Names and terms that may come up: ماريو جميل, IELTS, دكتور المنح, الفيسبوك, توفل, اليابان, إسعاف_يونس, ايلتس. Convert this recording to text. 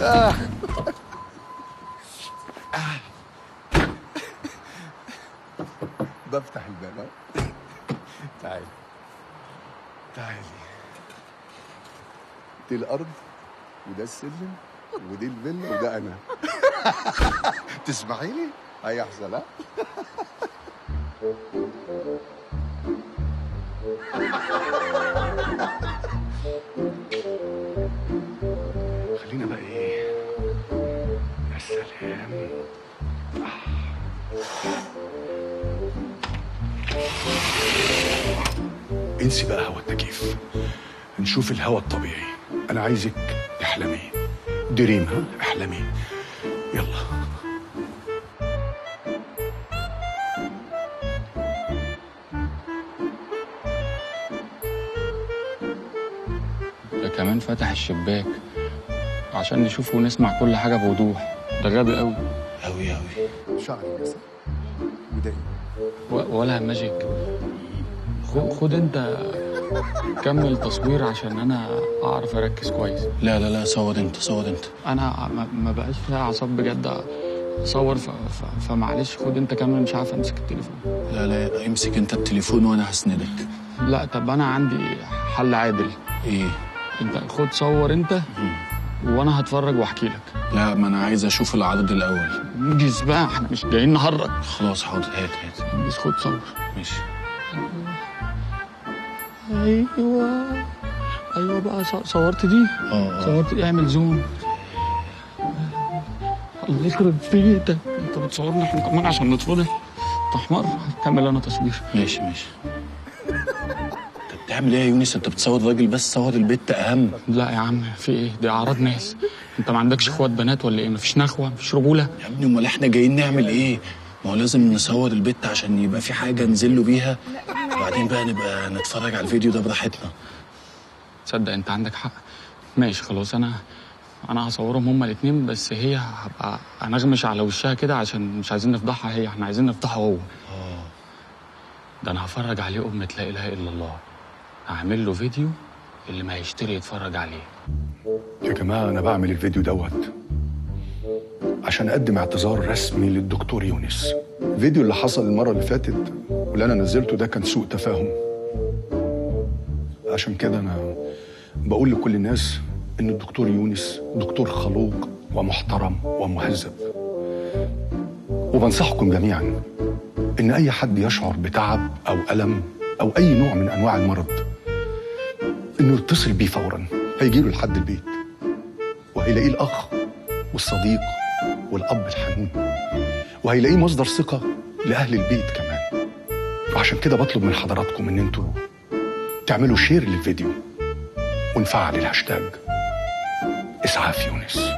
بفتح الباب. تعالي تعالي، دي الارض وده السلم ودي الفيلا وده انا. تسمحي لي؟ هيحصل ها؟ خلينا بقى ايه؟ يا سلام. انسي بقى هوا التكييف، نشوف الهوا الطبيعي. انا عايزك تحلمي دريم، ها؟ احلمي يلا. كمان فتح الشباك عشان نشوف ونسمع كل حاجة بوضوح. ده غبي قوي قوي قوي. شعري ياسر وده ولا ماجيك. خد انت كمل تصوير عشان انا اعرف اركز كويس. لا لا لا، صور انت صور انت. انا ما بقاش فيها اعصاب بجد اصور، فمعلش خد انت كمل، مش عارف امسك التليفون. لا لا، امسك انت التليفون وانا هسندك. لا طب انا عندي حل عادل. ايه؟ انت خد صور انت وانا هتفرج واحكي لك. لا ما انا عايز اشوف العرض الاول. انجز بقى، احنا مش جايين نهرج. خلاص حاضر، هات هات. انجز خد صور. ماشي. ايوه ايوه بقى، صورت دي؟ اه صورت دي. اعمل زوم. الله يخرب بيتك، انت بتصورنا احنا كمان عشان نتفضح؟ انت حمار. هكمل انا تصوير. ماشي ماشي. بتعمل ايه يا يونس؟ انت بتصور راجل بس، صور البت اهم. لا يا عم في ايه؟ دي اعراض ناس. انت ما عندكش اخوات بنات ولا ايه؟ مفيش نخوه مفيش رجوله يا ابني. امال احنا جايين نعمل ايه؟ ما هو لازم نصور البت عشان يبقى في حاجه ننزل له بيها، وبعدين بقى نبقى نتفرج على الفيديو ده براحتنا. تصدق انت عندك حق. ماشي خلاص، انا هصورهم هما الاثنين، بس هي هبقى انغمش على وشها كده عشان مش عايزين نفضحها هي، احنا عايزين نفضحه هو. اه ده انا هفرج عليه امه لا اله الا الله. هعمل له فيديو اللي ما هيشتري يتفرج عليه. يا جماعه انا بعمل الفيديو دوت عشان اقدم اعتذار رسمي للدكتور يونس. الفيديو اللي حصل المره اللي فاتت واللي انا نزلته ده كان سوء تفاهم. عشان كده انا بقول لكل الناس ان الدكتور يونس دكتور خلوق ومحترم ومهذب. وبنصحكم جميعا ان اي حد يشعر بتعب او الم او اي نوع من انواع المرض انه يتصل بيه فورا. هيجيله لحد البيت وهيلاقيه الاخ والصديق والاب الحنون، وهيلاقيه مصدر ثقه لاهل البيت كمان. وعشان كده بطلب من حضراتكم ان انتوا تعملوا شير للفيديو ونفعل الهاشتاج إسعاف يونس.